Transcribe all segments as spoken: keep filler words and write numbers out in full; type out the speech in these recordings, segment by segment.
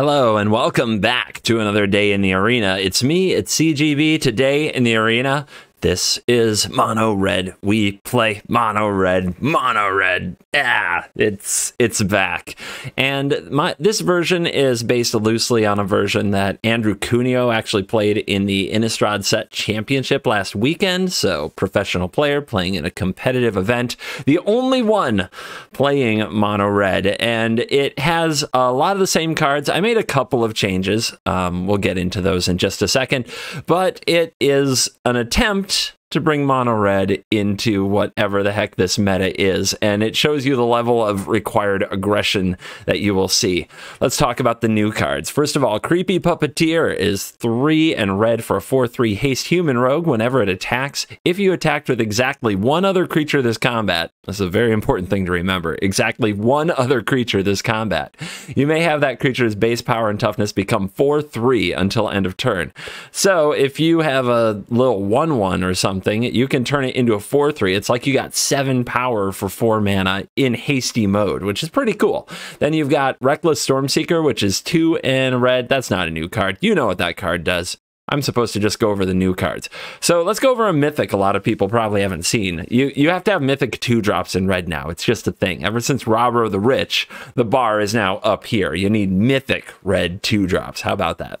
Hello and welcome back to another day in the arena. It's me, it's C G B, today in the arena. This is Mono Red. We play Mono Red. Mono Red. Yeah, it's it's back. And my this version is based loosely on a version that Andrew Cuneo actually played in the Innistrad Set Championship last weekend. So professional player playing in a competitive event. The only one playing Mono Red. And it has a lot of the same cards. I made a couple of changes. Um, we'll get into those in just a second. But it is an attempt to bring Mono Red into whatever the heck this meta is, and it shows you the level of required aggression that you will see. Let's talk about the new cards. First of all, Creepy Puppeteer is three and red for a four three haste human rogue whenever it attacks. If you attacked with exactly one other creature this combat, that's a very important thing to remember, exactly one other creature this combat, you may have that creature's base power and toughness become four three until end of turn. So if you have a little one one or something, Thing, you can turn it into a four three. It's like you got seven power for four mana in hasty mode, which is pretty cool. Then you've got Reckless Stormseeker, which is two and red. That's not a new card. You know what that card does. I'm supposed to just go over the new cards. So let's go over a mythic a lot of people probably haven't seen. You you have to have mythic two drops in red now. It's just a thing. Ever since Robber of the Rich, the bar is now up here. You need mythic red two drops. How about that?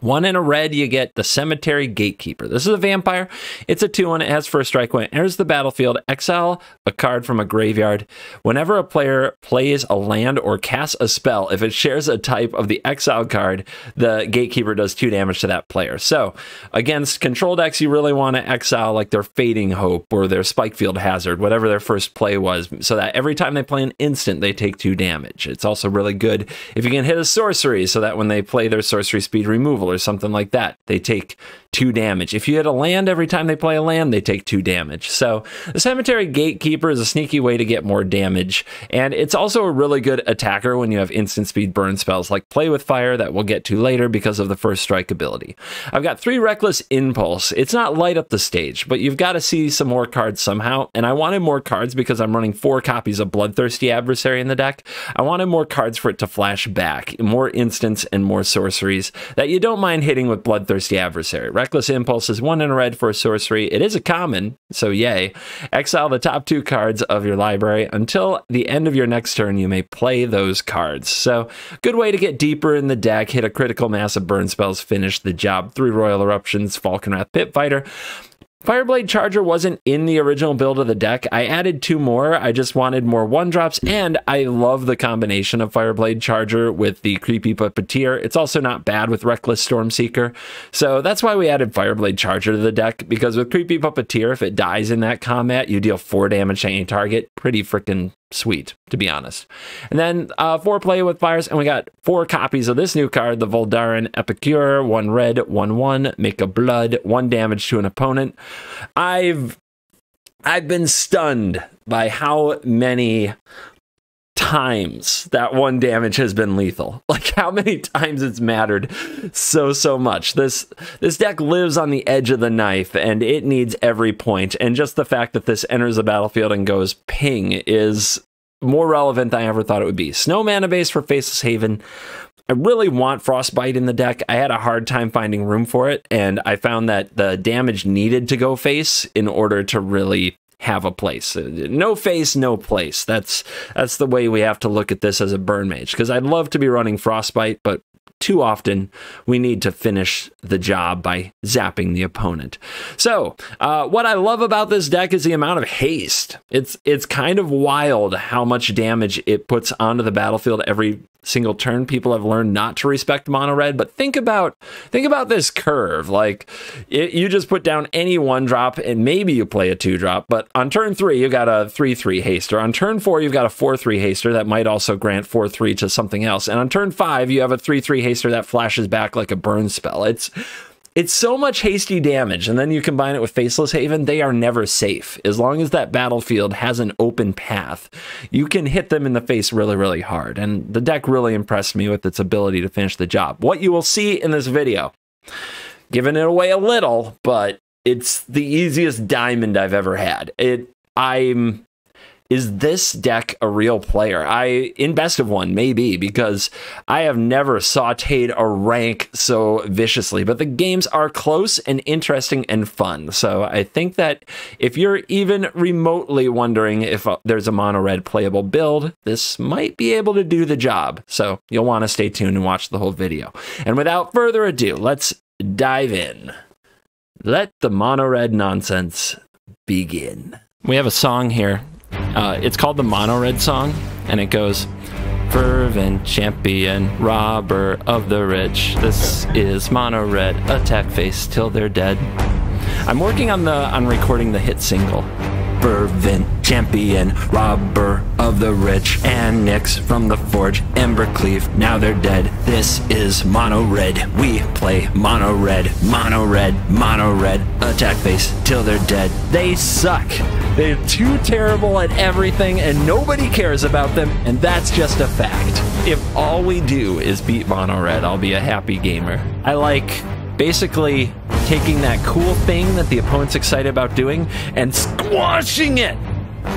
One in a red, you get the Cemetery Gatekeeper. This is a vampire. It's a two one. It has first strike. When it enters the battlefield, exile a card from a graveyard. Whenever a player plays a land or casts a spell, if it shares a type of the exile card, the Gatekeeper does two damage to that player. So against control decks, you really want to exile like their Fading Hope or their Spike Field Hazard, whatever their first play was, so that every time they play an instant, they take two damage. It's also really good if you can hit a sorcery, so that when they play their sorcery speed removal or something like that, they take two damage. If you hit a land every time they play a land, they take two damage. So the Cemetery Gatekeeper is a sneaky way to get more damage, and it's also a really good attacker when you have instant speed burn spells like Play with Fire that we'll get to later because of the first strike ability. I've got three Reckless Impulse. It's not light up the stage, but you've got to see some more cards somehow, and I wanted more cards because I'm running four copies of Bloodthirsty Adversary in the deck. I wanted more cards for it to flash back, more instants and more sorceries that you don't mind hitting with Bloodthirsty Adversary. Reckless Impulse is one in a red for a sorcery. It is a common, so yay. Exile the top two cards of your library. Until the end of your next turn, you may play those cards. So, good way to get deeper in the deck, hit a critical mass of burn spells, finish the job. Three Royal Eruptions, Falkenrath Pit Fighter. Fireblade Charger wasn't in the original build of the deck. I added two more. I just wanted more one-drops, and I love the combination of Fireblade Charger with the Creepy Puppeteer. It's also not bad with Reckless Stormseeker. So that's why we added Fireblade Charger to the deck, because with Creepy Puppeteer, if it dies in that combat, you deal four damage to any target. Pretty freaking sweet, to be honest. And then uh, four Play with Fires, and we got four copies of this new card, the Voldaren Epicure, one red, one one, make a blood, one damage to an opponent. I've I've been stunned by how many times that one damage has been lethal. Like how many times it's mattered so so much. This this deck lives on the edge of the knife, and it needs every point. And just the fact that this enters the battlefield and goes ping is more relevant than I ever thought it would be. Snow mana base for Faceless Haven. I really want Frostbite in the deck. I had a hard time finding room for it, and I found that the damage needed to go face in order to really have a place. No face, no place. That's that's the way we have to look at this as a burn mage, because I'd love to be running Frostbite, but too often we need to finish the job by zapping the opponent. So uh, what I love about this deck is the amount of haste. It's, it's kind of wild how much damage it puts onto the battlefield every single turn. People have learned not to respect Mono Red, but think about think about this curve. Like it, you just put down any one drop, and maybe you play a two drop, but on turn three you've got a three three haster, on turn four you've got a four three haster that might also grant four three to something else, and on turn five you have a three three haster that flashes back like a burn spell. It's It's so much hasty damage, and then you combine it with Faceless Haven, they are never safe. As long as that battlefield has an open path, you can hit them in the face really, really hard, and the deck really impressed me with its ability to finish the job. What you will see in this video, giving it away a little, but it's the easiest diamond I've ever had. It, I'm... Is this deck a real player? I, in best of one, maybe, because I have never sauteed a rank so viciously, but the games are close and interesting and fun. So I think that if you're even remotely wondering if there's a mono red playable build, this might be able to do the job. So you'll want to stay tuned and watch the whole video. And without further ado, let's dive in. Let the mono red nonsense begin. We have a song here. Uh, it's called the Mono Red Song, and it goes, fervent champion, robber of the rich. This is Mono Red, attack face till they're dead. I'm working on the on recording the hit single. Fervent champion, robber of the rich, and Nyx from the forge, Embercleave, now they're dead. This is Mono Red, we play Mono Red, Mono Red, Mono Red, attack face till they're dead. They suck. They're too terrible at everything and nobody cares about them, and that's just a fact. If all we do is beat Mono Red, I'll be a happy gamer. I like basically taking that cool thing that the opponent's excited about doing and squashing it,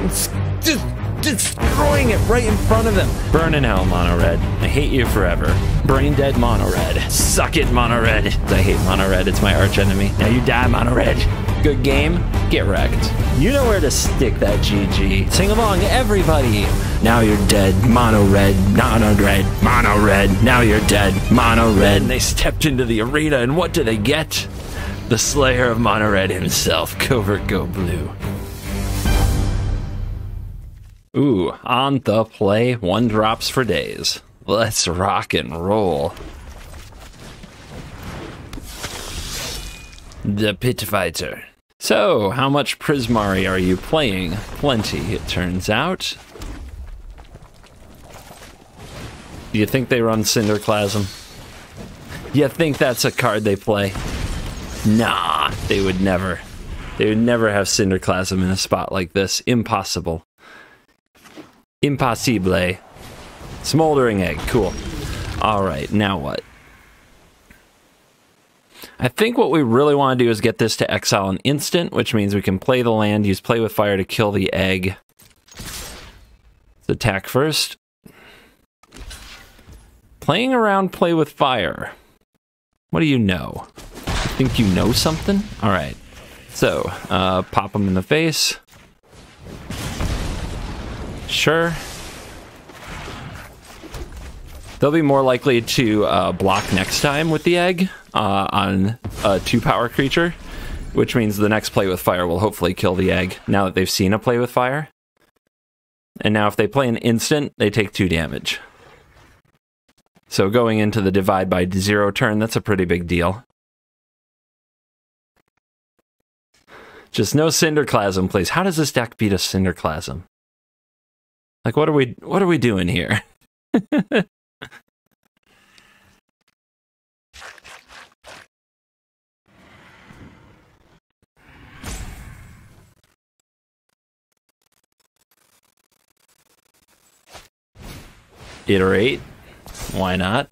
it's just destroying it right in front of them. Burn in hell, Mono Red. I hate you forever. Brain dead, Mono Red. Suck it, Mono Red. I hate Mono Red. It's my arch enemy. Now you die, Mono Red. Good game. Get wrecked. You know where to stick that G G. Sing along, everybody. Now you're dead, Mono Red, Mono Red, Mono Red. Now you're dead, Mono Red. And they stepped into the arena, and what do they get? The slayer of Mono Red himself, Covert Go Blue. Ooh, on the play, one drops for days. Let's rock and roll. The Pit Fighter. So, how much Prismari are you playing? Plenty, it turns out. Do you think they run Cinderclasm? You think that's a card they play? Nah, they would never. They would never have Cinderclasm in a spot like this. Impossible. Impossible. Smoldering Egg, cool. Alright, now what? I think what we really want to do is get this to exile an instant, which means we can play the land, use Play with Fire to kill the egg. Let's attack first. Playing around Play with Fire. What do you know? You think you know something? Alright. So, uh, pop them in the face. Sure. They'll be more likely to uh, block next time with the egg uh, on a two-power creature, which means the next Play with Fire will hopefully kill the egg now that they've seen a Play with Fire. And now if they play an instant, they take two damage. So going into the Divide by Zero turn, that's a pretty big deal. Just no Cinderclasm, please. How does this deck beat a Cinderclasm? Like, what are we what are we doing here? Iterate. Why not?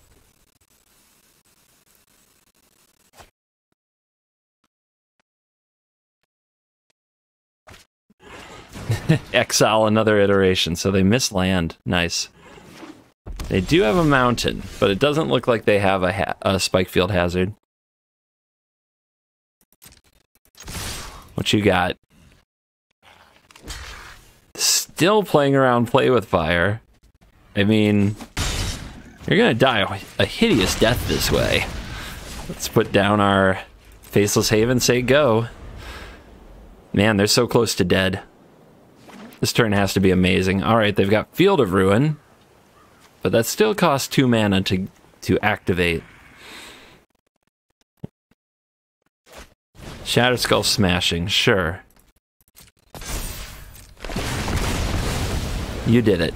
Exile another iteration, so they miss land. Nice. They do have a mountain, but it doesn't look like they have a, ha a Spike Field Hazard. What you got? Still playing around Play with Fire. I mean, you're gonna die a hideous death this way. Let's put down our Faceless Haven, say go. Man, they're so close to dead. This turn has to be amazing. Alright, they've got Field of Ruin, but that still costs two mana to, to activate. Shatterskull Smashing, sure. You did it.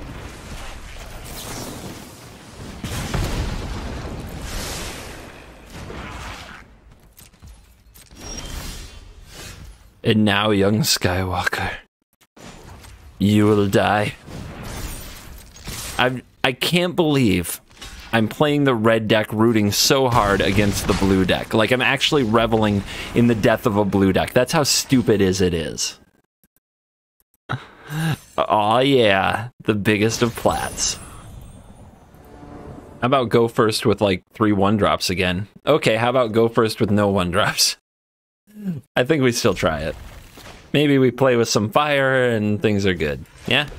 And now, young Skywalker, you will die. I I can't believe I'm playing the red deck rooting so hard against the blue deck. Like, I'm actually reveling in the death of a blue deck. That's how stupid is it is. Aw, yeah. The biggest of plats. How about go first with, like, three one-drops again? Okay, how about go first with no one-drops? I think we still try it. Maybe we play with some fire and things are good. Yeah?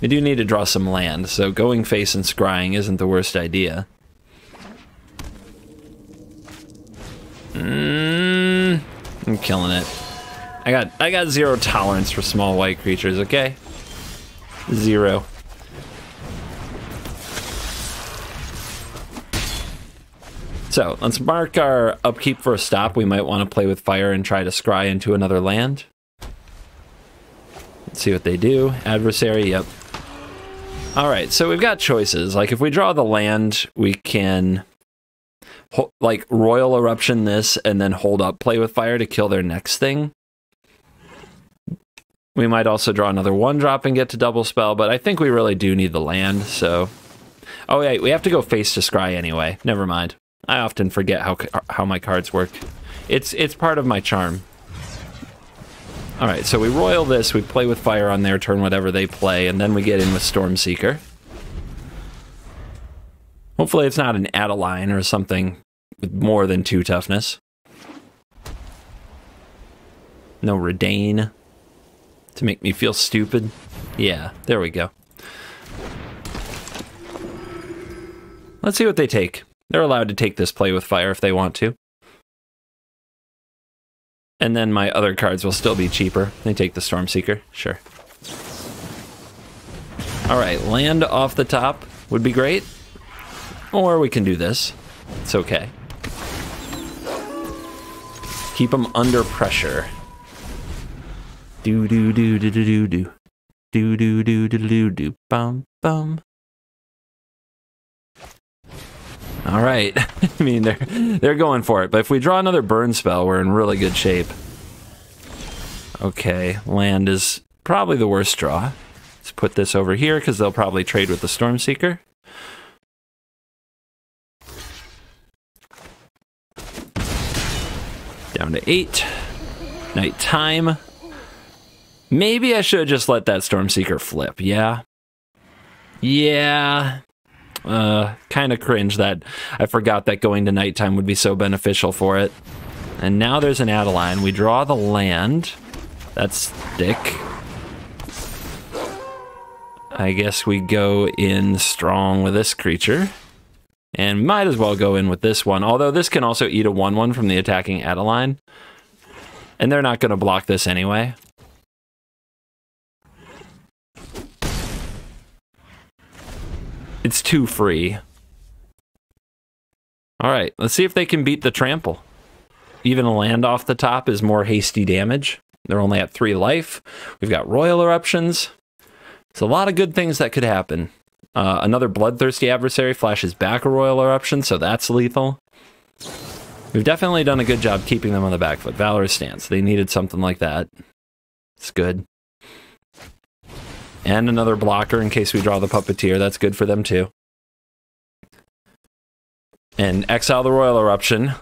We do need to draw some land, so going face and scrying isn't the worst idea. Mmm... I'm killing it. I got I got zero tolerance for small white creatures, okay? Zero. So, let's mark our upkeep for a stop. We might want to play with fire and try to scry into another land. Let's see what they do. Adversary, yep. Alright, so we've got choices. Like, if we draw the land, we can... like, Royal Eruption this, and then hold up Play with Fire to kill their next thing. We might also draw another one-drop and get to double spell, but I think we really do need the land, so... Oh, yeah, we have to go face to scry anyway. Never mind. I often forget how how my cards work. It's, it's part of my charm. Alright, so we Royal this, we Play with Fire on their turn, whatever they play, and then we get in with Stormseeker. Hopefully it's not an Adeline or something with more than two toughness. No Redane to make me feel stupid. Yeah, there we go. Let's see what they take. They're allowed to take this Play with Fire if they want to. And then my other cards will still be cheaper. They take the Stormseeker, sure. Alright, land off the top would be great. Or we can do this. It's okay. Keep them under pressure. Do do do do do do do do do do do do do bum bum. All right. I mean, they're they're going for it. But if we draw another burn spell, we're in really good shape. Okay, land is probably the worst draw. Let's put this over here because they'll probably trade with the Stormseeker. Down to eight. Night time. Maybe I should just let that Stormseeker flip, yeah? Yeah. Uh, kind of cringe that I forgot that going to nighttime would be so beneficial for it. And now there's an Adeline. We draw the land. That's thick. I guess we go in strong with this creature. And might as well go in with this one, although this can also eat a one one from the attacking Adeline. And they're not going to block this anyway. It's too free. Alright, let's see if they can beat the trample. Even a land off the top is more hasty damage. They're only at three life. We've got Royal Eruptions. It's a lot of good things that could happen. Uh, another Bloodthirsty Adversary flashes back a Royal Eruption, so that's lethal. We've definitely done a good job keeping them on the back foot. Valorous Stance, they needed something like that. It's good. And another blocker in case we draw the Puppeteer, that's good for them too. And exile the Royal Eruption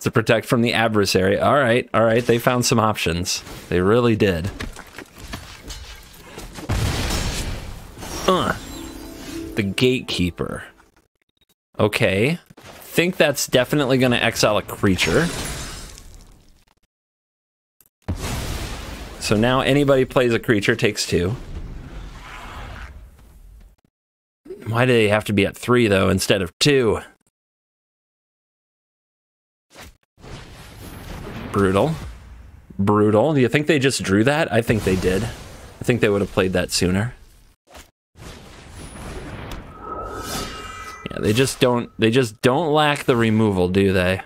to protect from the Adversary. Alright, alright, they found some options. They really did. Ugh. The Gatekeeper. Okay. Think that's definitely going to exile a creature. So now anybody plays a creature takes two. Why do they have to be at three, though, instead of two? Brutal. Brutal. Do you think they just drew that? I think they did. I think they would have played that sooner. Yeah, they just don't they just don't lack the removal, do they?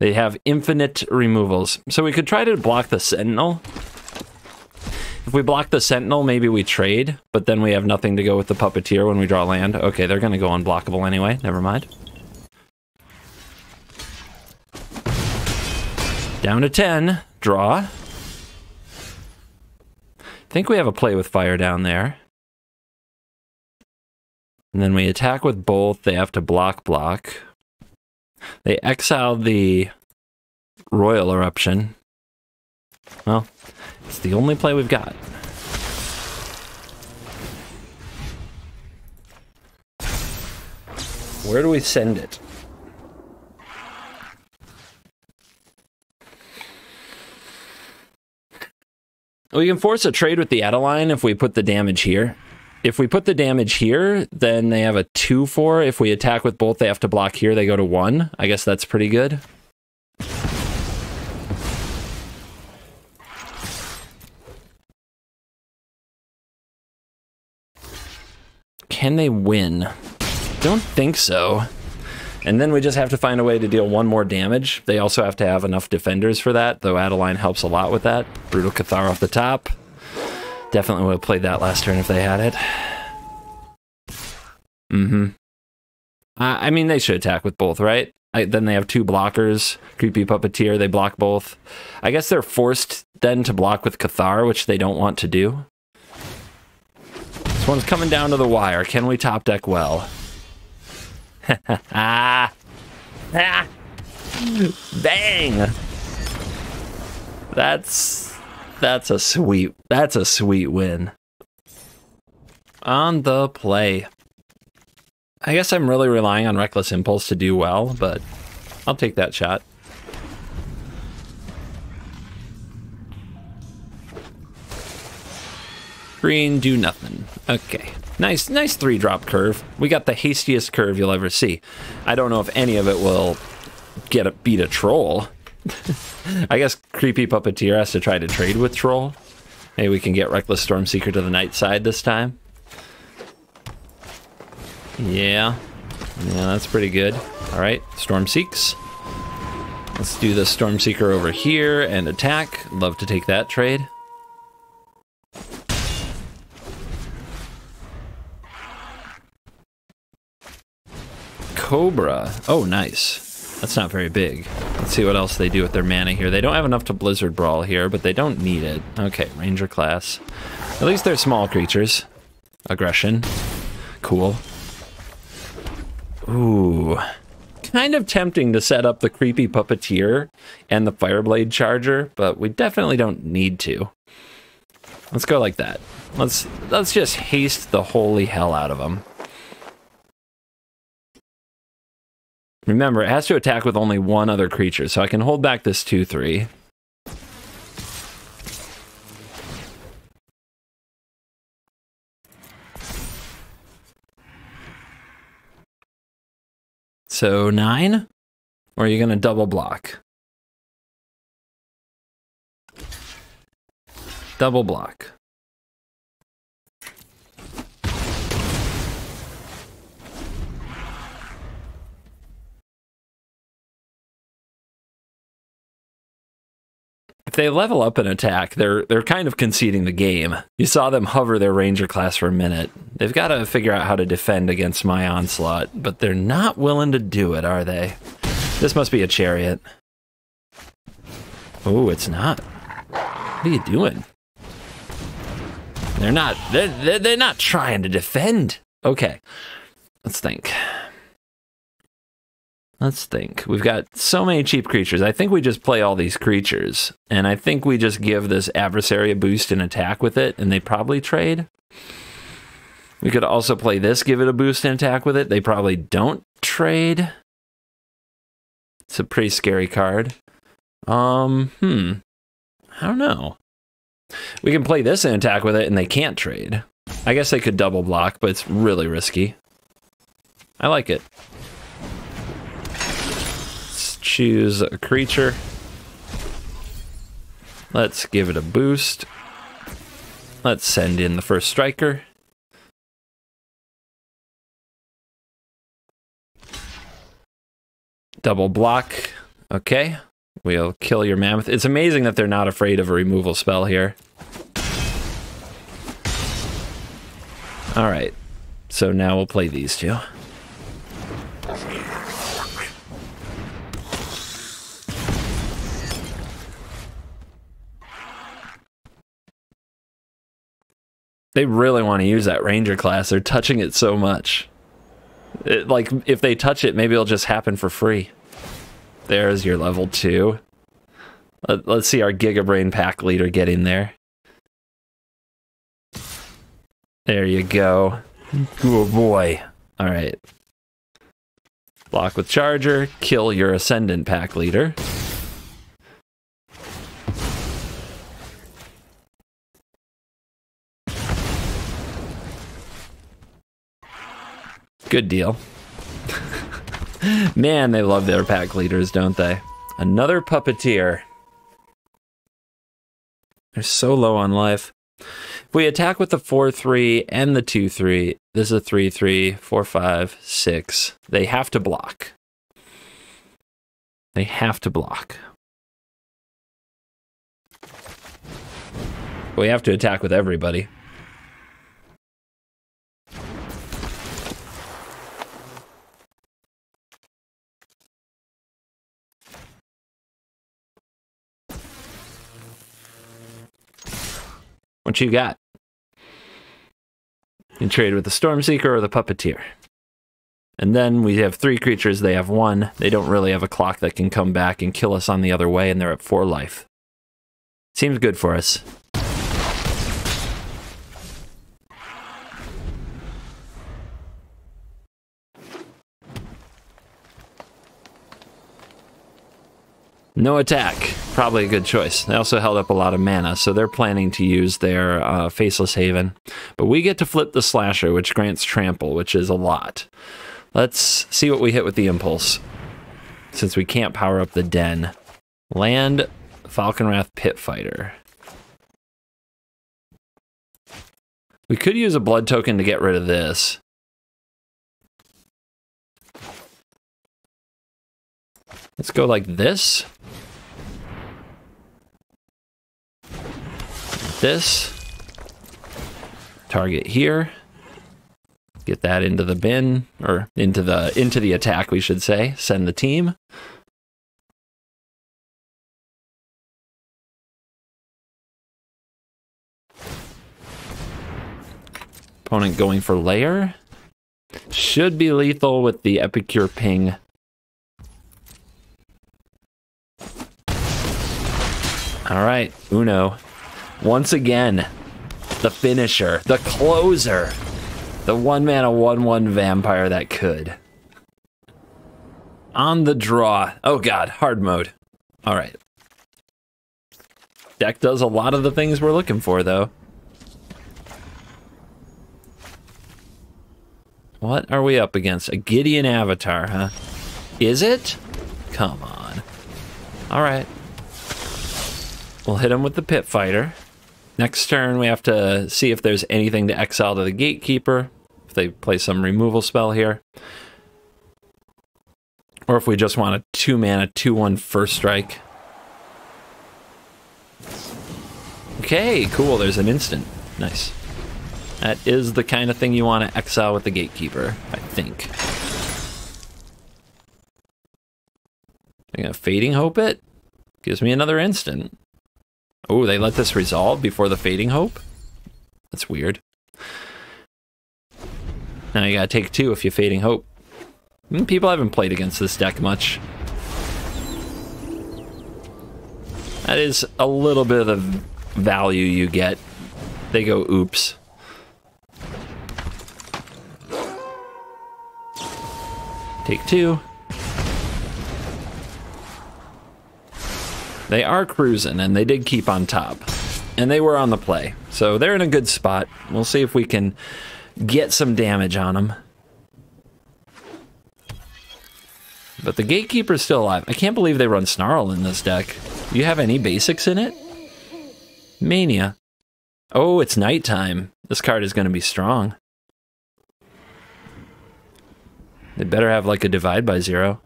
They have infinite removals. So we could try to block the Sentinel. If we block the Sentinel, maybe we trade, but then we have nothing to go with the Puppeteer when we draw land. Okay, they're gonna go unblockable anyway, never mind. Down to ten, draw. I think we have a Play with Fire down there. And then we attack with both, they have to block, block. They exile the Royal Eruption. Well, it's the only play we've got. Where do we send it? We can force a trade with the Adeline if we put the damage here. If we put the damage here, then they have a two four. If we attack with both, they have to block here. They go to one. I guess that's pretty good. Can they win? Don't think so. And then we just have to find a way to deal one more damage. They also have to have enough defenders for that, though Adeline helps a lot with that. Brutal Cathar off the top. Definitely would have played that last turn if they had it. Mm-hmm. Uh, I mean, they should attack with both, right? I, then they have two blockers. Creepy Puppeteer, they block both. I guess they're forced then to block with Cathar, which they don't want to do. This one's coming down to the wire. Can we top deck well? ah. ah! Bang! That's... That's a sweet... That's a sweet win. On the play. I guess I'm really relying on Reckless Impulse to do well, but I'll take that shot. Green, do nothing. Okay. Nice, nice three-drop curve. We got the hastiest curve you'll ever see. I don't know if any of it will get a, beat a troll. I guess Creepy Puppeteer has to try to trade with troll. Maybe we can get Reckless Stormseeker to the night side this time. Yeah. Yeah, that's pretty good. All right, Stormseeks. Let's do the Stormseeker over here and attack. Love to take that trade. Cobra. Oh, nice. That's not very big. Let's see what else they do with their mana here. They don't have enough to Blizzard Brawl here, but they don't need it. Okay, Ranger Class. At least they're small creatures. Aggression. Cool. Ooh. Kind of tempting to set up the Creepy Puppeteer and the Fireblade Charger, but we definitely don't need to. Let's go like that. Let's, let's just haste the holy hell out of them. Remember, it has to attack with only one other creature, so I can hold back this two three. So, nine? Or are you going to double block? Double block. If they level up an attack, they're they're kind of conceding the game. You saw them hover their Ranger Class for a minute. They've got to figure out how to defend against my onslaught, but they're not willing to do it, are they? This must be a chariot. Oh, it's not. What are you doing? They're not. They're, they're not trying to defend. Okay, let's think. Let's think. We've got so many cheap creatures. I think we just play all these creatures, and I think we just give this adversary a boost in attack with it, and they probably trade. We could also play this, give it a boost in attack with it. They probably don't trade. It's a pretty scary card. Um, hmm. I don't know. We can play this in attack with it, and they can't trade. I guess they could double block, but it's really risky. I like it. Choose a creature. Let's give it a boost. Let's send in the first striker. Double block. Okay. We'll kill your mammoth. It's amazing that they're not afraid of a removal spell here. All right. So now we'll play these two. They really want to use that Ranger Class. They're touching it so much. It, like, if they touch it, maybe it'll just happen for free. There's your level two. Let, let's see our Gigabrain Pack Leader get in there. There you go. Good boy. All right. Block with Charger, kill your Ascendant Pack Leader. Good deal. Man, they love their pack leaders, don't they? Another Puppeteer. They're so low on life. If we attack with the four three and the two three, this is a three three, four five, six. They have to block. They have to block. We have to attack with everybody. What you got? You trade with the Stormseeker or the Puppeteer. And then we have three creatures, they have one. They don't really have a clock that can come back and kill us on the other way, and they're at four life. Seems good for us. No attack. Probably a good choice. They also held up a lot of mana, so they're planning to use their uh, Faceless Haven. But we get to flip the Slasher, which grants Trample, which is a lot. Let's see what we hit with the Impulse, since we can't power up the Den. Land Falkenrath Pit Fighter. We could use a Blood Token to get rid of this. Let's go like this. This. Target here. Get that into the bin, or into the into the attack, we should say. Send the team. Opponent going for lair. Should be lethal with the Epicure ping. All right, Uno. Once again, the finisher, the closer, the one mana, one one vampire that could. On the draw. Oh God, hard mode. All right. Deck does a lot of the things we're looking for, though. What are we up against? A Gideon Avatar, huh? Is it? Come on. All right. We'll hit him with the Pit Fighter. Next turn, we have to see if there's anything to exile to the Gatekeeper, if they play some removal spell here. Or if we just want a two-mana, two one first strike. Okay, cool, there's an instant. Nice. That is the kind of thing you want to exile with the Gatekeeper, I think. I'm gonna Fading Hope it. Gives me another instant. Oh, they let this resolve before the Fading Hope? That's weird. Now you gotta take two if you're Fading Hope. People haven't played against this deck much. That is a little bit of the value you get. They go oops. Take two. They are cruising, and they did keep on top. And they were on the play. So they're in a good spot. We'll see if we can get some damage on them. But the Gatekeeper's still alive. I can't believe they run Snarl in this deck. Do you have any basics in it? Mania. Oh, it's nighttime. This card is going to be strong. They better have, like, a Divide by Zero.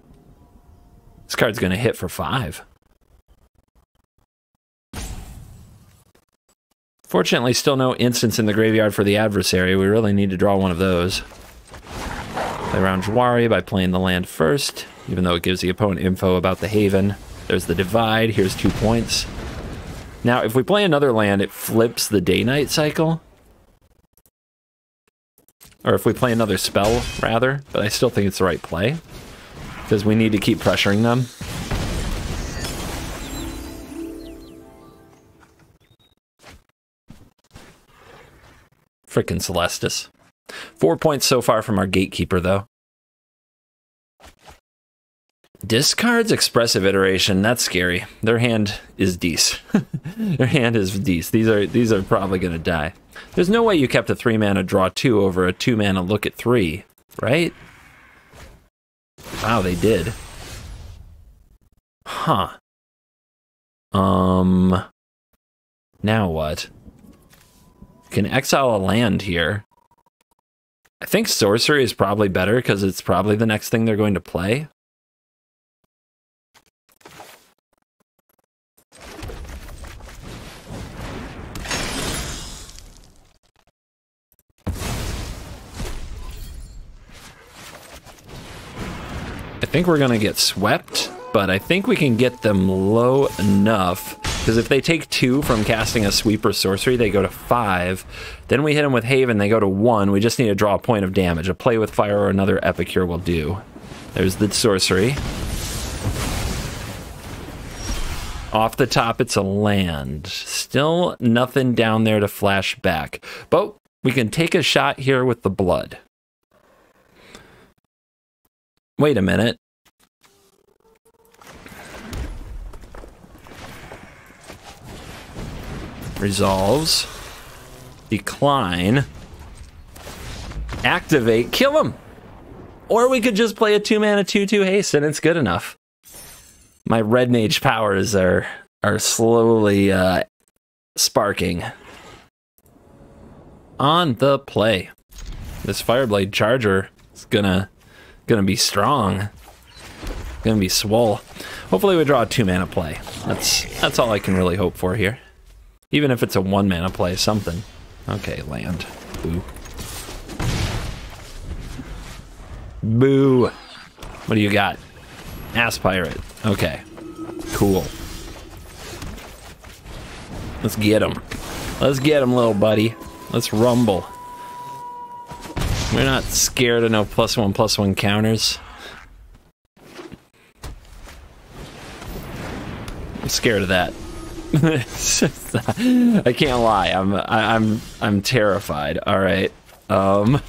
This card's going to hit for five. Fortunately, still no instants in the graveyard for the adversary. We really need to draw one of those. Play around Jawari by playing the land first, even though it gives the opponent info about the Haven. There's the Divide. Here's two points. Now, if we play another land, it flips the day-night cycle. Or if we play another spell, rather. But I still think it's the right play, because we need to keep pressuring them. Frickin' Celestis. Four points so far from our Gatekeeper, though. Discards Expressive Iteration. That's scary. Their hand is dece. Their hand is dece. These are these are probably gonna die. There's no way you kept a three mana draw two over a two mana look at three, right? Wow, they did. Huh. Um. Now what? Can exile a land here. I think sorcery is probably better because it's probably the next thing they're going to play. I think we're gonna get swept, but I think we can get them low enough because if they take two from casting a sweep or sorcery, they go to five. Then we hit them with Haven, they go to one. We just need to draw a point of damage. A Play with Fire or another Epicure will do. There's the sorcery. Off the top, it's a land. Still nothing down there to flash back. But we can take a shot here with the blood. Wait a minute. Resolves, decline, activate, kill him! Or we could just play a two-mana two two haste and it's good enough. My red mage powers are are slowly uh, sparking. On the play. This Fireblade Charger is gonna gonna be strong. Gonna be swole. Hopefully we draw a two-mana play. That's that's all I can really hope for here. Even if it's a one-mana play, something. Okay, land. Boo. Boo. What do you got? Ass pirate. Okay. Cool. Let's get him. Let's get him, little buddy. Let's rumble. We're not scared of no plus one, plus one counters. I'm scared of that. I can't lie. I'm I, I'm I'm terrified. All right. Um,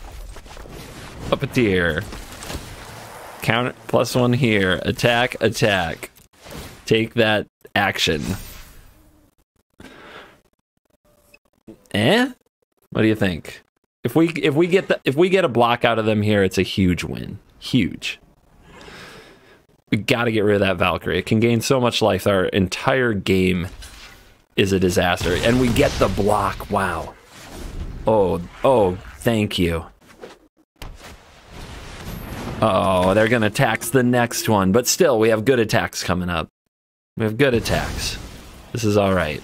Puppeteer. Counter plus one here. Attack. Attack. Take that action. Eh? What do you think? If we if we get the if we get a block out of them here, it's a huge win. Huge. We gotta get rid of that Valkyrie. It can gain so much life. Our entire game is a disaster, and we get the block. Wow. Oh, oh, thank you. Oh, they're gonna tax the next one, but still, we have good attacks coming up. We have good attacks. This is all right.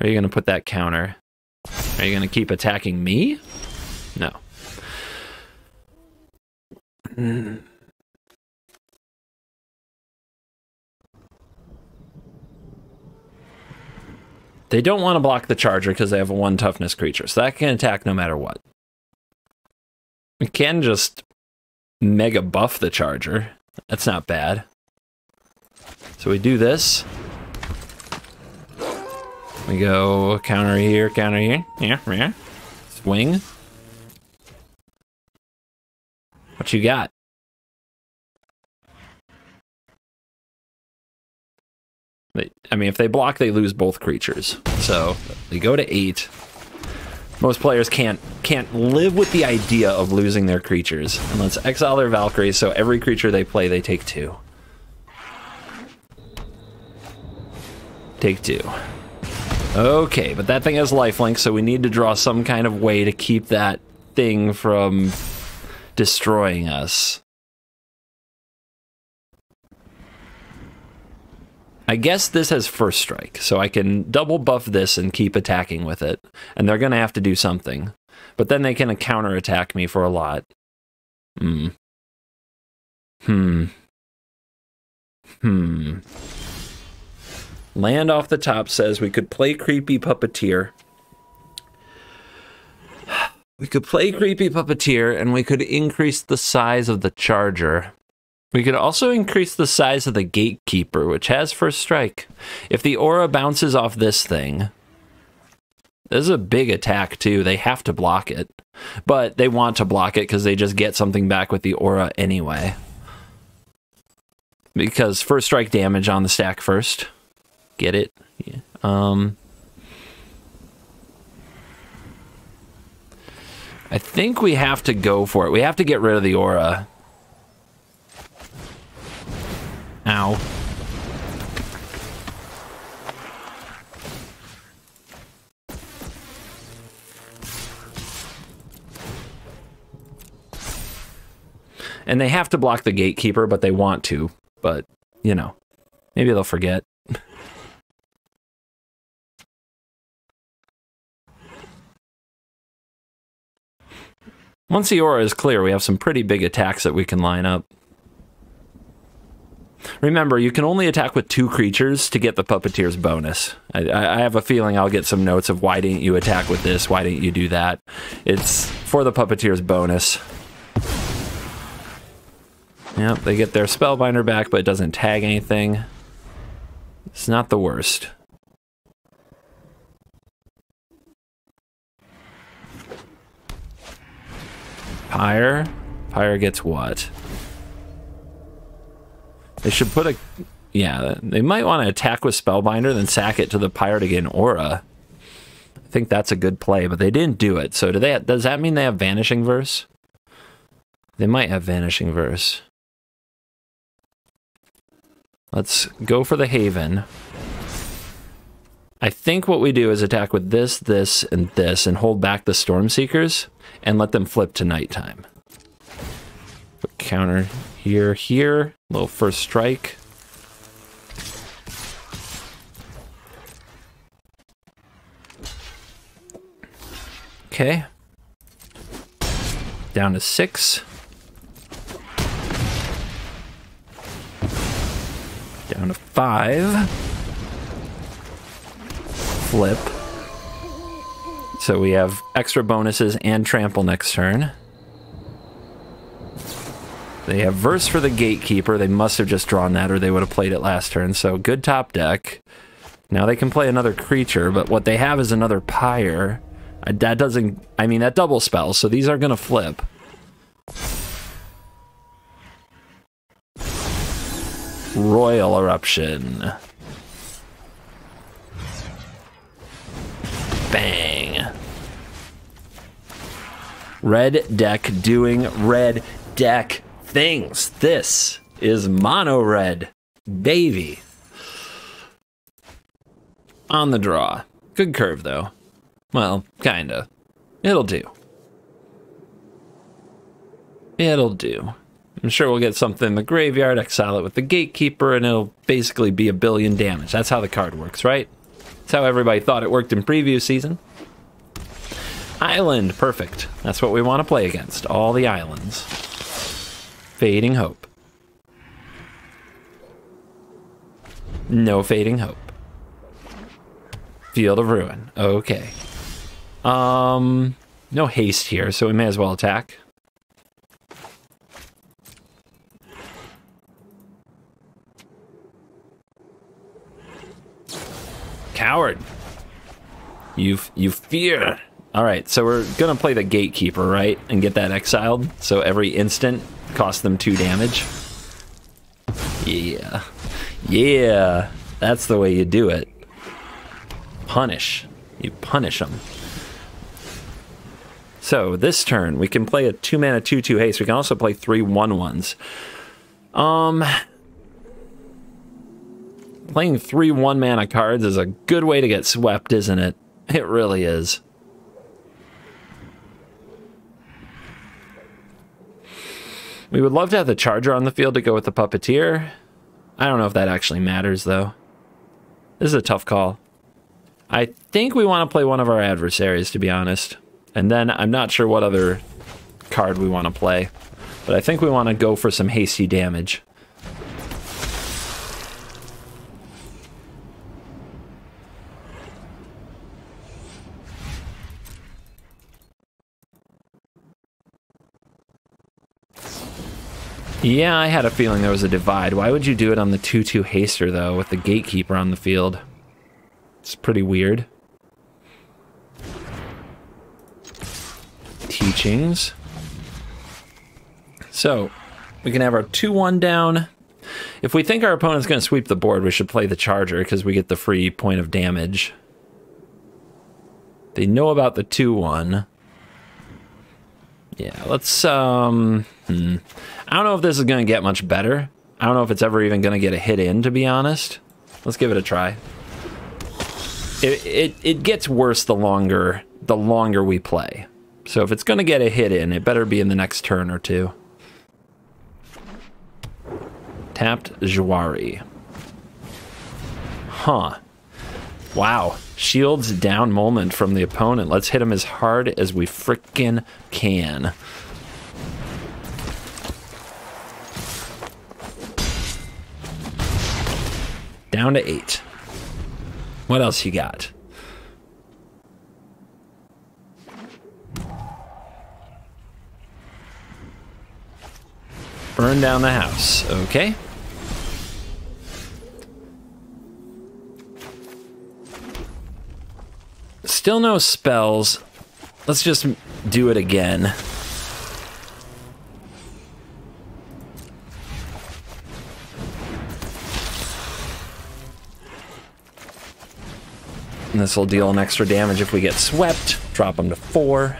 Where are you gonna put that counter? Are you gonna keep attacking me? No. Mm. They don't want to block the Charger because they have a one toughness creature, so that can attack no matter what. We can just mega buff the Charger. That's not bad. So we do this. We go counter here, counter here. Yeah, yeah. Swing. What you got? I mean, if they block, they lose both creatures. So they go to eight. Most players can't can't live with the idea of losing their creatures. And let's exile their Valkyries, so every creature they play, they take two. Take two. Okay, but that thing has lifelink, so we need to draw some kind of way to keep that thing from destroying us. I guess this has first strike, so I can double buff this and keep attacking with it. And they're going to have to do something. But then they can counterattack me for a lot. Hmm. Hmm. Hmm. Land off the top says we could play Creepy Puppeteer. We could play Creepy Puppeteer, and we could increase the size of the Charger. We could also increase the size of the Gatekeeper, which has first strike. If the aura bounces off this thing, this is a big attack too. They have to block it, but they want to block it because they just get something back with the aura anyway. because first strike damage on the stack first. Get it? Yeah. Um, I think we have to go for it. We have to get rid of the aura. Ow. And they have to block the gatekeeper, but they want to. But, you know, maybe they'll forget. Once the aura is clear, we have some pretty big attacks that we can line up. Remember, you can only attack with two creatures to get the Puppeteer's bonus. I, I have a feeling I'll get some notes of why didn't you attack with this, why didn't you do that. It's for the Puppeteer's bonus. Yep, they get their Spellbinder back, but it doesn't tag anything. It's not the worst. Pyre? Pyre gets what? They should put a... Yeah, they might want to attack with Spellbinder, then sack it to the Pyre to get an aura. I think that's a good play, but they didn't do it. So do they? Does that mean they have Vanishing Verse? They might have Vanishing Verse. Let's go for the Haven. I think what we do is attack with this, this, and this, and hold back the Stormseekers, and let them flip to nighttime. Put counter here, here. Little first strike. Okay. Down to six. Down to five. Flip. So we have extra bonuses and trample next turn. They have Verse for the Gatekeeper. They must have just drawn that or they would have played it last turn. So good top deck. Now they can play another creature, but what they have is another Pyre. I, that doesn't... I mean, that double spells, so these are going to flip. Royal Eruption. Bang. Red deck doing red deck things. This is Mono Red, baby. On the draw. Good curve, though. Well, kinda. It'll do. It'll do. I'm sure we'll get something in the graveyard, exile it with the Gatekeeper, and it'll basically be a billion damage. That's how the card works, right? That's how everybody thought it worked in preview season. Island, perfect. That's what we want to play against. All the islands. Fading Hope. No Fading Hope. Field of Ruin. Okay. Um, no haste here, so we may as well attack. Coward. You you fear. All right, so we're gonna play the Gatekeeper, right, and get that exiled. So every instant costs them two damage. Yeah, yeah. That's the way you do it. Punish. You punish them. So this turn, we can play a two-mana two two haste. We can also play three one ones. Um, playing three one-mana cards is a good way to get swept, isn't it? It really is. We would love to have the Charger on the field to go with the Puppeteer. I don't know if that actually matters, though. This is a tough call. I think we want to play one of our adversaries, to be honest. And then I'm not sure what other card we want to play. But I think we want to go for some hasty damage. Yeah, I had a feeling there was a divide. Why would you do it on the two two haster, though, with the Gatekeeper on the field? It's pretty weird. Teachings. So, we can have our two one down, If we think our opponent's going to sweep the board, we should play the Charger because we get the free point of damage. They know about the two one. Yeah, let's... Um, hmm. I don't know if this is going to get much better. I don't know if it's ever even going to get a hit in, to be honest. Let's give it a try. It, it, it gets worse the longer, the longer we play. So if it's going to get a hit in, it better be in the next turn or two. Tapped Jouari. Huh. Wow. Shields down moment from the opponent. Let's hit him as hard as we frickin' can. Down to eight. What else you got? Burn down the house. Okay. Still no spells. Let's just do it again. And this will deal an extra damage if we get swept. Drop them to four.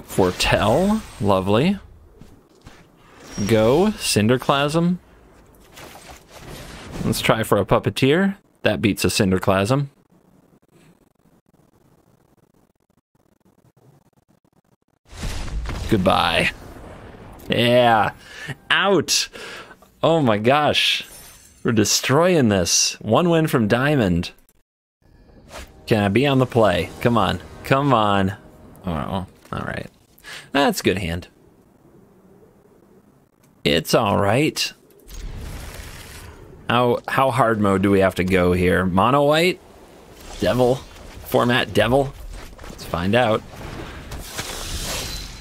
Fortell. Lovely. Go. Cinderclasm. Let's try for a Puppeteer. That beats a Cinderclasm. Goodbye. Yeah. Out. Oh my gosh. We're destroying this. One win from Diamond. Can I be on the play? Come on. Come on. Oh, all right. That's a good hand. It's all right. How how hard mode do we have to go here? Mono white? Devil? Format devil? Let's find out.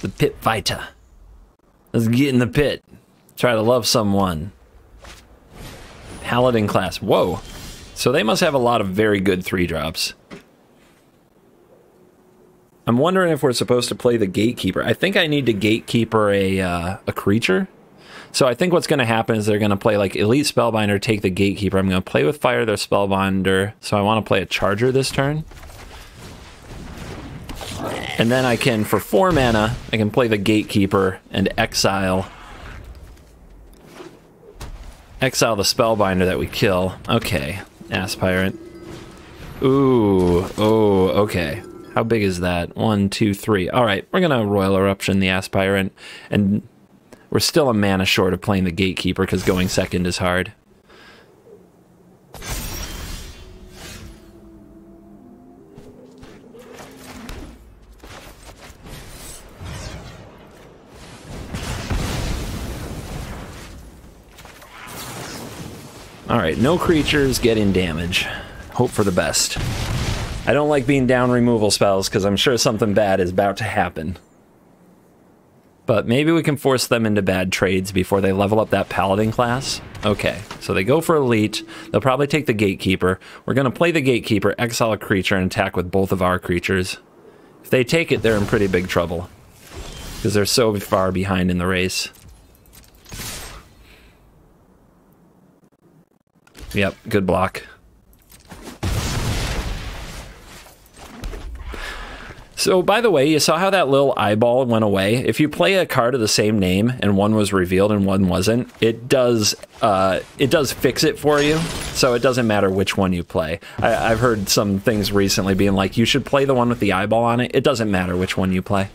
The pit fighter. Let's get in the pit. Try to love someone. Paladin class. Whoa. So they must have a lot of very good three drops. I'm wondering if we're supposed to play the gatekeeper. I think I need to gatekeeper a, uh, a creature. So I think what's going to happen is they're going to play like Elite Spellbinder, take the Gatekeeper. I'm going to play with Fire their Spellbinder, so I want to play a Charger this turn. And then I can, for four mana, I can play the Gatekeeper and exile. Exile the Spellbinder that we kill. Okay, Aspirant. Ooh, oh, okay. How big is that? One, two, three. All right, we're going to Royal Eruption the Aspirant and... We're still a mana short of playing the Gatekeeper because going second is hard. Alright, no creatures get in damage. Hope for the best. I don't like being down removal spells because I'm sure something bad is about to happen. But maybe we can force them into bad trades before they level up that Paladin class. Okay, so they go for Elite. They'll probably take the Gatekeeper. We're going to play the Gatekeeper, exile a creature, and attack with both of our creatures. If they take it, they're in pretty big trouble. Because they're so far behind in the race. Yep, good block. So, by the way, you saw how that little eyeball went away. If you play a card of the same name and one was revealed and one wasn't, it does uh, it does fix it for you, so it doesn't matter which one you play. I, I've heard some things recently being like, you should play the one with the eyeball on it. It doesn't matter which one you play,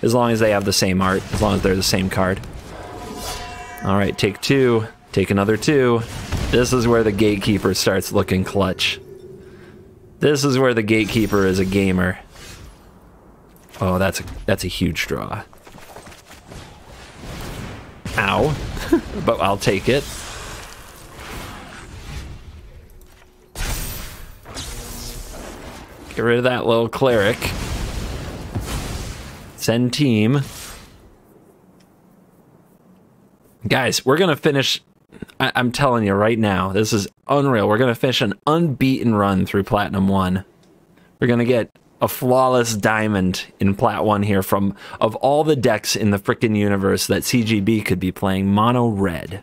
as long as they have the same art, as long as they're the same card. All right, take two, take another two. This is where the Gatekeeper starts looking clutch. This is where the Gatekeeper is a gamer. Oh, that's a, that's a huge draw. Ow. But I'll take it. Get rid of that little cleric. Send team. Guys, we're going to finish... I, I'm telling you right now, this is unreal. We're going to finish an unbeaten run through Platinum one. We're going to get... a flawless diamond in plat one here from, of all the decks in the frickin' universe that C G B could be playing, Mono Red.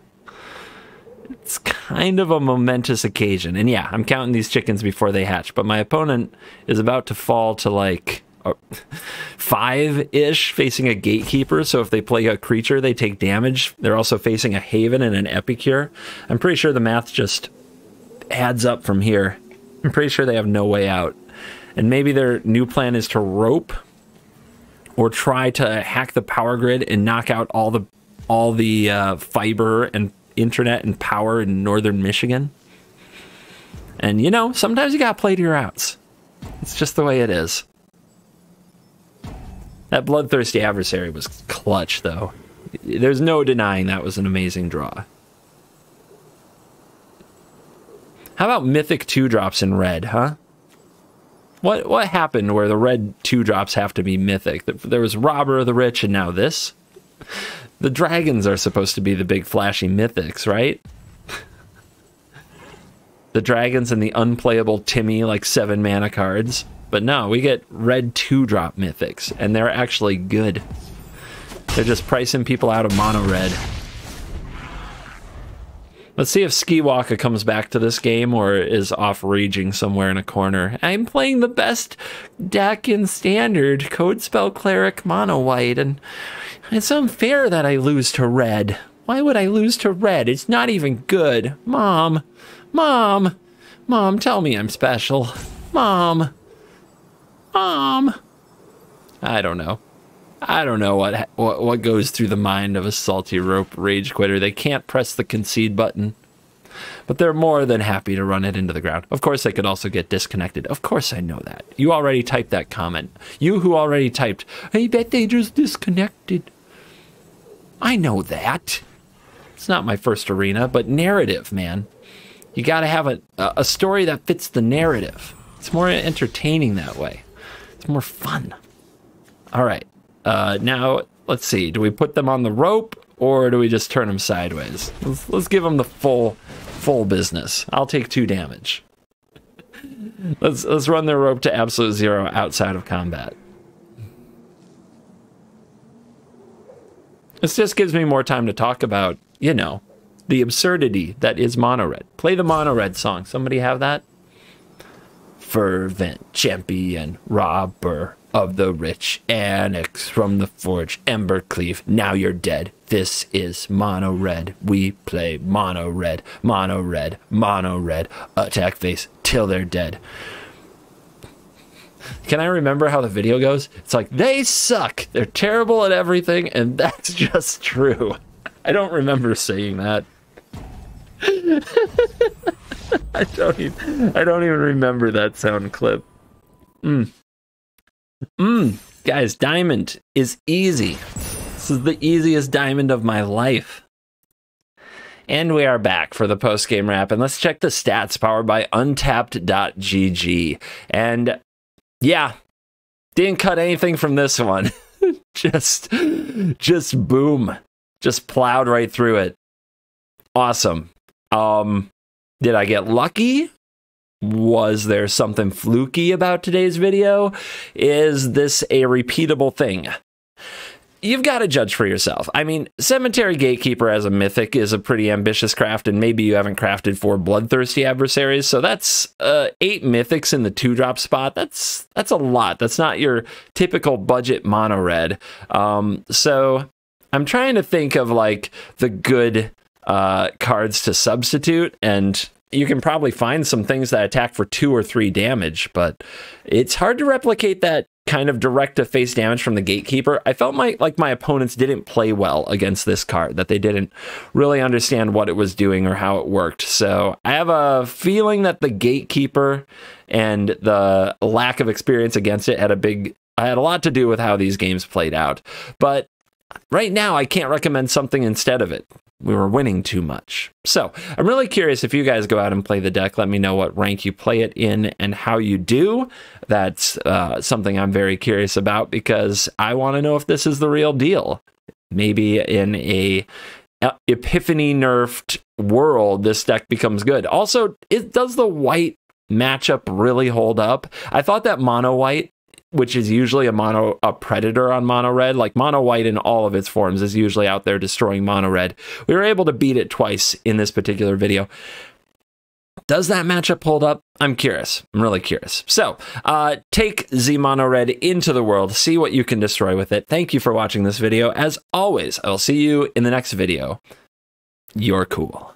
It's kind of a momentous occasion. And yeah, I'm counting these chickens before they hatch, but my opponent is about to fall to like five-ish facing a Gatekeeper, so if they play a creature, they take damage. They're also facing a Haven and an Epicure. I'm pretty sure the math just adds up from here. I'm pretty sure they have no way out. And maybe their new plan is to rope or try to hack the power grid and knock out all the all the uh, fiber and internet and power in northern Michigan. And you know, sometimes you gotta play to your outs. It's just the way it is. That Bloodthirsty Adversary was clutch, though. There's no denying that was an amazing draw. How about Mythic two drops in red, huh? What what happened where the red two drops have to be mythic? There was Robber of the Rich and now this. The dragons are supposed to be the big flashy mythics, right? The dragons and the unplayable Timmy like seven mana cards. But no, we get red two drop mythics, and they're actually good. They're just pricing people out of Mono Red. Let's see if Skiwaka comes back to this game or is off raging somewhere in a corner. I'm playing the best deck in Standard, Codespell Cleric Mono White, and it's unfair that I lose to red. Why would I lose to red? It's not even good. Mom, Mom, Mom, tell me I'm special. Mom, Mom. I don't know. I don't know what, what what goes through the mind of a salty rope rage quitter. They can't press the concede button, but they're more than happy to run it into the ground. Of course, they could also get disconnected. Of course, I know that. You already typed that comment. You who already typed, I bet they just disconnected. I know that. It's not my first arena, but narrative, man. You got to have a, a story that fits the narrative. It's more entertaining that way. It's more fun. All right. Uh, now, let's see, do we put them on the rope or do we just turn them sideways? Let's, let's give them the full full business. I'll take two damage. let's, let's run their rope to absolute zero outside of combat. This just gives me more time to talk about, you know, the absurdity that is Mono Red. Play the Mono Red song. Somebody have that? Fervent champion robber of the rich, annex from the forge, ember cleave, now you're dead. This is Mono Red. We play Mono Red, Mono Red, Mono Red, attack face till they're dead. Can I remember how the video goes? It's like, they suck, they're terrible at everything, and that's just true. I don't remember saying that. I don't even, I don't even remember that sound clip. Mm. Mmm, guys, diamond is easy. This is the easiest diamond of my life. And we are back for the post-game wrap, and let's check the stats powered by untapped dot G G. And yeah, didn't cut anything from this one. just, just boom. Just plowed right through it. Awesome. Um, did I get lucky? Was there something fluky about today's video? Is this a repeatable thing? You've got to judge for yourself. I mean, Cemetery Gatekeeper as a mythic is a pretty ambitious craft, and maybe you haven't crafted four Bloodthirsty Adversaries, so that's uh, eight mythics in the two-drop spot. That's that's a lot. That's not your typical budget Mono Red. Um, so I'm trying to think of, like, the good uh, cards to substitute, and you can probably find some things that attack for two or three damage, but it's hard to replicate that kind of direct-to-face damage from the Gatekeeper. I felt my, like my opponents didn't play well against this card, that they didn't really understand what it was doing or how it worked. So I have a feeling that the Gatekeeper and the lack of experience against it had a big, had a lot to do with how these games played out. But right now, I can't recommend something instead of it. We were winning too much. So I'm really curious if you guys go out and play the deck. Let me know what rank you play it in and how you do. That's uh, something I'm very curious about because I want to know if this is the real deal. Maybe in a epiphany nerfed world, this deck becomes good. Also, it, does the white matchup really hold up? I thought that mono white which is usually a mono a predator on mono red. Like mono white in all of its forms is usually out there destroying mono red. We were able to beat it twice in this particular video. Does that matchup hold up? I'm curious. I'm really curious. So, uh, take Z Mono Red into the world. See what you can destroy with it. Thank you for watching this video. As always, I'll see you in the next video. You're cool.